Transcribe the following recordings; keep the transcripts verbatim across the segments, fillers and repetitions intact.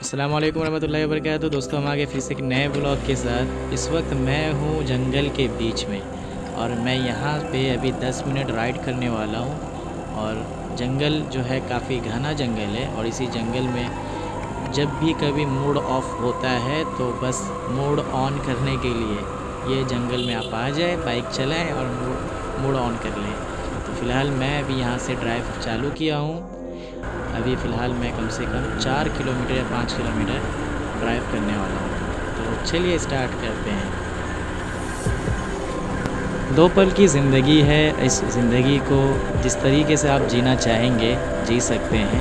अस्सलामुअलैकुम रहमतुल्लाहि वबरकातुहू। दोस्तों, हम आगे फिर से एक नए ब्लॉग के साथ। इस वक्त मैं हूँ जंगल के बीच में और मैं यहाँ पे अभी दस मिनट राइड करने वाला हूँ। और जंगल जो है काफ़ी घना जंगल है और इसी जंगल में जब भी कभी मूड ऑफ होता है तो बस मूड ऑन करने के लिए ये जंगल में आप आ जाए, बाइक चलाएँ और मूड ऑन कर लें। तो फ़िलहाल मैं अभी यहाँ से ड्राइव चालू किया हूँ। अभी फ़िलहाल मैं कम से कम चार किलोमीटर या पाँच किलोमीटर ड्राइव करने वाला हूँ। तो चलिए स्टार्ट करते हैं। दो पल की ज़िंदगी है, इस ज़िंदगी को जिस तरीके से आप जीना चाहेंगे जी सकते हैं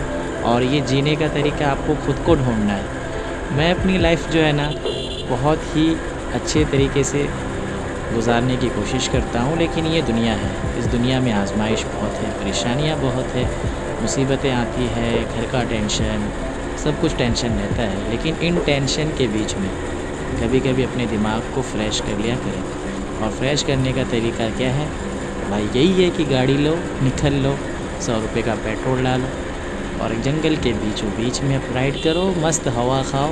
और ये जीने का तरीका आपको ख़ुद को ढूंढना है। मैं अपनी लाइफ जो है ना बहुत ही अच्छे तरीके से गुजारने की कोशिश करता हूँ, लेकिन ये दुनिया है। इस दुनिया में आजमाइश बहुत है, परेशानियाँ बहुत है, मुसीबतें आती है, घर का टेंशन, सब कुछ टेंशन रहता है। लेकिन इन टेंशन के बीच में कभी कभी अपने दिमाग को फ़्रेश कर लिया करें। और फ्रेश करने का तरीका क्या है भाई? यही है कि गाड़ी लो, निकल लो, सौ रुपये का पेट्रोल डालो और जंगल के बीचों बीच में आप राइड करो, मस्त हवा खाओ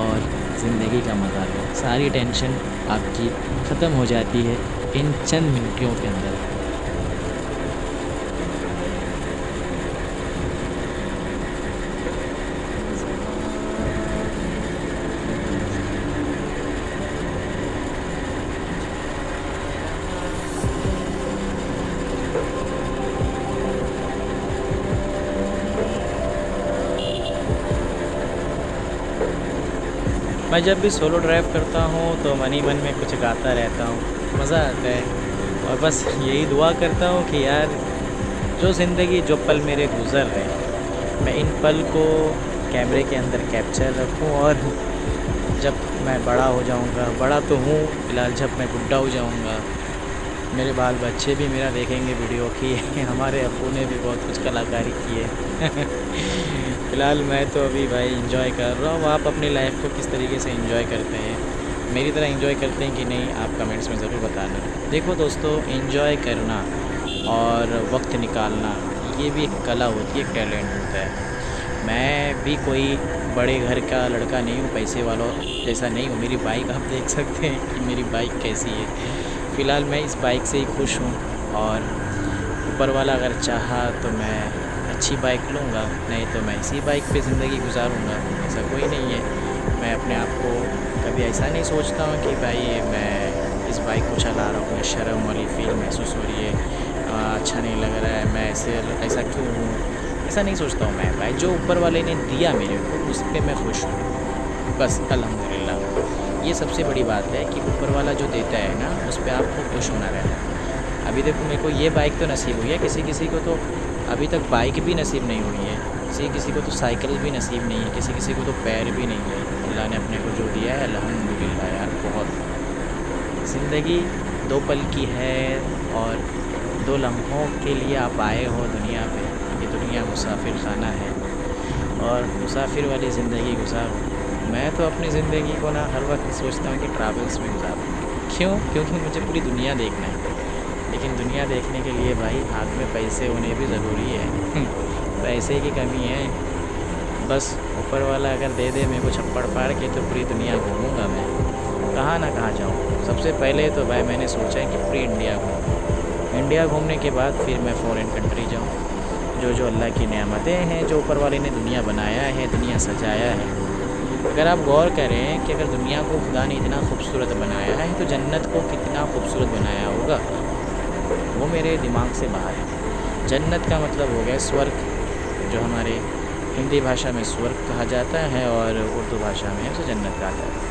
और ज़िंदगी का मज़ा लो। सारी टेंशन आपकी ख़त्म हो जाती है इन चंद मिनटों के अंदर। मैं जब भी सोलो ड्राइव करता हूँ तो मन ही मन में कुछ गाता रहता हूँ, मज़ा आता है। और बस यही दुआ करता हूँ कि यार जो ज़िंदगी, जो पल मेरे गुज़र रहे हैं, मैं इन पल को कैमरे के अंदर कैप्चर रखूँ। और जब मैं बड़ा हो जाऊँगा, बड़ा तो हूँ फ़िलहाल, जब मैं बुड्ढा हो जाऊँगा मेरे बाल बच्चे भी मेरा देखेंगे वीडियो कि हमारे अबू ने भी बहुत कुछ कलाकारी की है। फ़िलहाल मैं तो अभी भाई एंजॉय कर रहा हूँ। आप अपनी लाइफ को किस तरीके से एंजॉय करते हैं, मेरी तरह एंजॉय करते हैं कि नहीं, आप कमेंट्स में ज़रूर बताना। देखो दोस्तों, एंजॉय करना और वक्त निकालना ये भी एक कला होती है, एक टैलेंट होता है। मैं भी कोई बड़े घर का लड़का नहीं हूँ, पैसे वालों जैसा नहीं हूँ। मेरी बाइक आप देख सकते हैं कि मेरी बाइक कैसी है। फ़िलहाल मैं इस बाइक से ही खुश हूँ और ऊपर वाला अगर चाहा तो मैं अच्छी बाइक लूँगा, नहीं तो मैं इसी बाइक पे ज़िंदगी गुजारूँगा। ऐसा कोई नहीं है, मैं अपने आप को कभी ऐसा नहीं सोचता हूँ कि भाई मैं इस बाइक को चला रहा हूँ शर्म वाली फील महसूस हो रही है, अच्छा नहीं लग रहा है, मैं ऐसे ऐसा क्यों हूँ, ऐसा नहीं सोचता हूँ मैं। भाई जो ऊपर वाले ने दिया मेरे को उस पर मैं खुश हूँ, बस अल्हम्दुलिल्लाह। ये सबसे बड़ी बात है कि ऊपर वाला जो देता है ना उस पर आपको खुश होना रहता है। अभी देखो मेरे को ये बाइक तो नसीब हुई है, किसी किसी को तो अभी तक बाइक भी नसीब नहीं हुई है, किसी किसी को तो साइकिल भी नसीब नहीं है, किसी किसी को तो पैर भी नहीं है। अल्लाह ने अपने को जो दिया है अल्हम्दुलिल्लाह यार। बहुत ज़िंदगी दो पल की है और दो लम्हों के लिए आप आए हो दुनिया पे। ये दुनिया मुसाफिर खाना है और मुसाफिर वाली ज़िंदगी गुजारो। मैं तो अपनी ज़िंदगी को ना हर वक्त सोचता हूँ कि ट्रैवल्स में गुजारूँ। क्यों? क्योंकि मुझे पूरी दुनिया देखना है, लेकिन दुनिया देखने के लिए भाई हाथ में पैसे होने भी ज़रूरी है। पैसे की कमी है, बस ऊपर वाला अगर दे दे मेरे को छप्पड़ फाड़ के तो पूरी दुनिया घूमूंगा मैं, कहाँ ना कहाँ जाऊँ। सबसे पहले तो भाई मैंने सोचा है कि पूरी इंडिया घूमूँ, इंडिया घूमने के बाद फिर मैं फ़ॉरेन कंट्री जाऊँ। जो जो अल्लाह की नेमतें हैं, जो ऊपर वाले ने दुनिया बनाया है, दुनिया सजाया है। अगर आप गौर करें कि अगर दुनिया को खुदा ने इतना खूबसूरत बनाया है तो जन्नत को कितना खूबसूरत बनाया होगा, वो मेरे दिमाग से बाहर है। जन्नत का मतलब हो गया स्वर्ग, जो हमारे हिंदी भाषा में स्वर्ग कहा जाता है और उर्दू भाषा में उसे जन्नत कहा जाता है।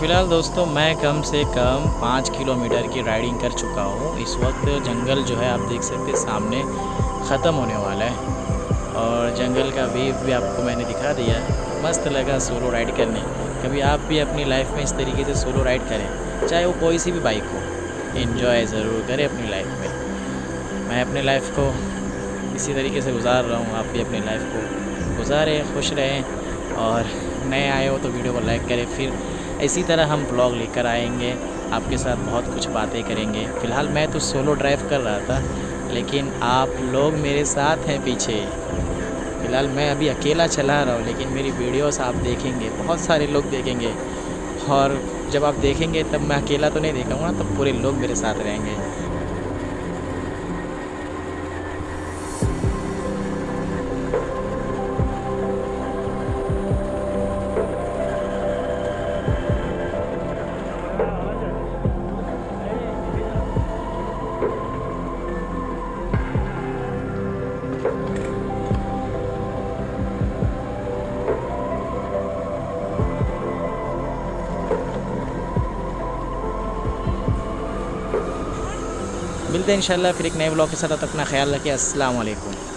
फ़िलहाल दोस्तों मैं कम से कम पाँच किलोमीटर की राइडिंग कर चुका हूँ। इस वक्त जंगल जो है आप देख सकते हैं सामने ख़त्म होने वाला है और जंगल का वेव भी आपको मैंने दिखा दिया। मस्त लगा सोलो राइड करने। कभी आप भी अपनी लाइफ में इस तरीके से सोलो राइड करें, चाहे वो कोई सी भी बाइक हो, एंजॉय ज़रूर करें अपनी लाइफ में। मैं अपने लाइफ को इसी तरीके से गुजार रहा हूँ, आप भी अपनी लाइफ को गुजारें, खुश रहें। और नए आए हो तो वीडियो को लाइक करें। फिर इसी तरह हम ब्लॉग लेकर आएंगे, आपके साथ बहुत कुछ बातें करेंगे। फ़िलहाल मैं तो सोलो ड्राइव कर रहा था, लेकिन आप लोग मेरे साथ हैं पीछे। फ़िलहाल मैं अभी अकेला चला रहा हूँ, लेकिन मेरी वीडियोस आप देखेंगे, बहुत सारे लोग देखेंगे। और जब आप देखेंगे तब मैं अकेला तो नहीं देखूँगा, तब पूरे लोग मेरे साथ रहेंगे। मिलते हैं इंशाल्लाह फिर एक नए व्लॉग के साथ। अपना ख्याल रखिए। अस्सलाम वालेकुम।